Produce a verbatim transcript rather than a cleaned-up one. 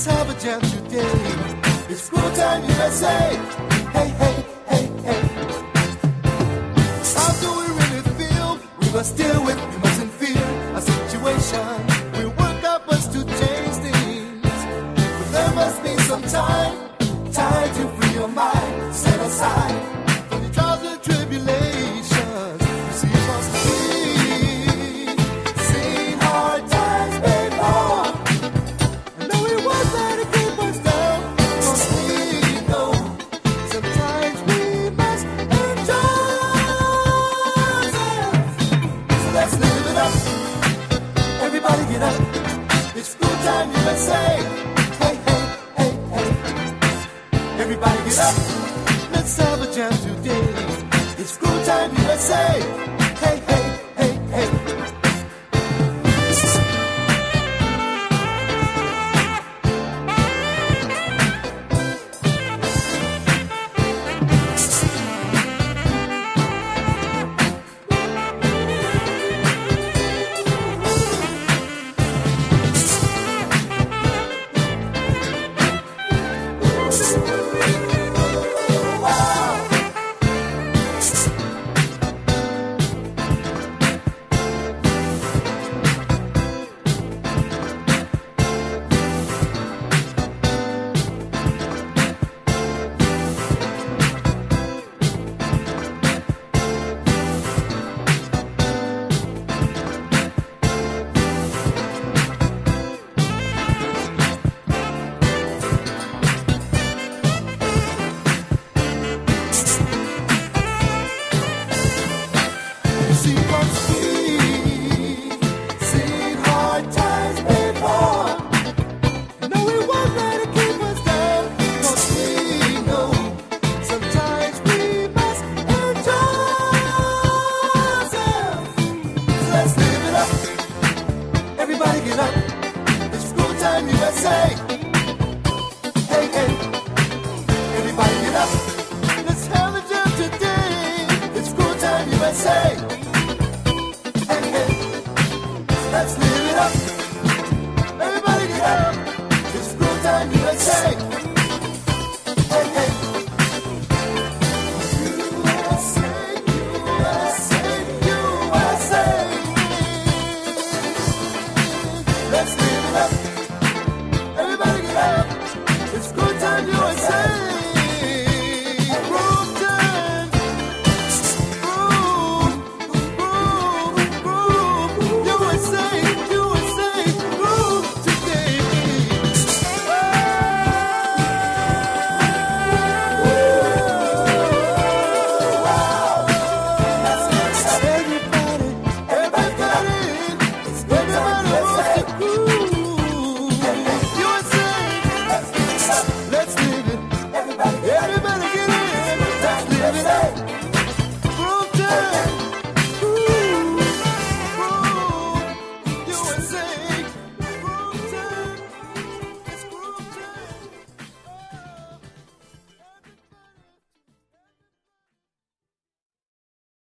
Let's have a jam today. It's school time U S A. Hey, hey, hey, hey. How do we really feel? We must deal with, we mustn't fear our situation. We work our best to change things, but there must be some time, time to free your mind, set aside for the trials and tribulations. You see, you must be seen hard times before. It's school time U S A. Hey, hey, hey, hey. Everybody get up. Let's have a jam today. It's school time U S A. Hey, hey, hey, hey. Let's live it up.